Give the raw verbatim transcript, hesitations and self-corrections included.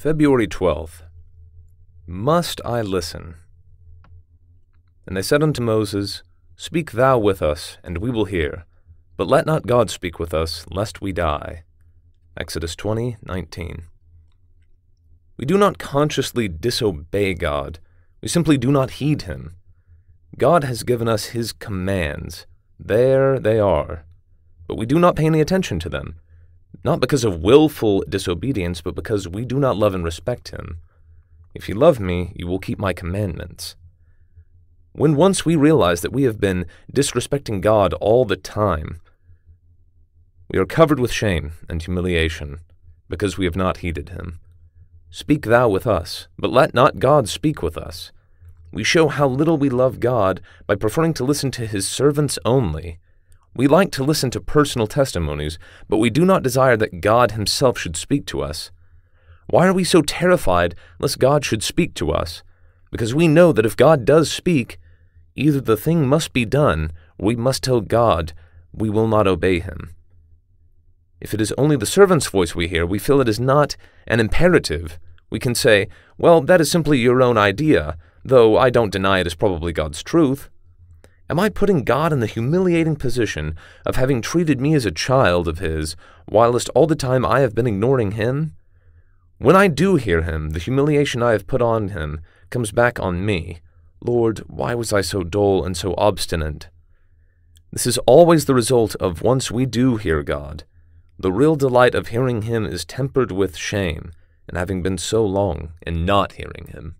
February twelfth. Must I listen? And they said unto Moses, Speak thou with us, and we will hear. But let not God speak with us, lest we die. Exodus twenty nineteen. We do not consciously disobey God. We simply do not heed him. God has given us his commands. There they are. But we do not pay any attention to them, not because of willful disobedience, but because we do not love and respect him. If you love me, you will keep my commandments. When once we realize that we have been disrespecting God all the time, we are covered with shame and humiliation because we have not heeded him. Speak thou with us, but let not God speak with us. We show how little we love God by preferring to listen to his servants only. We like to listen to personal testimonies, but we do not desire that God himself should speak to us. Why are we so terrified lest God should speak to us? Because we know that if God does speak, either the thing must be done, or we must tell God we will not obey him. If it is only the servant's voice we hear, we feel it is not an imperative. We can say, well, that is simply your own idea, though I don't deny it is probably God's truth. Am I putting God in the humiliating position of having treated me as a child of his, whilst all the time I have been ignoring him? When I do hear him, the humiliation I have put on him comes back on me. Lord, why was I so dull and so obstinate? This is always the result of once we do hear God. The real delight of hearing him is tempered with shame, and having been so long in not hearing him.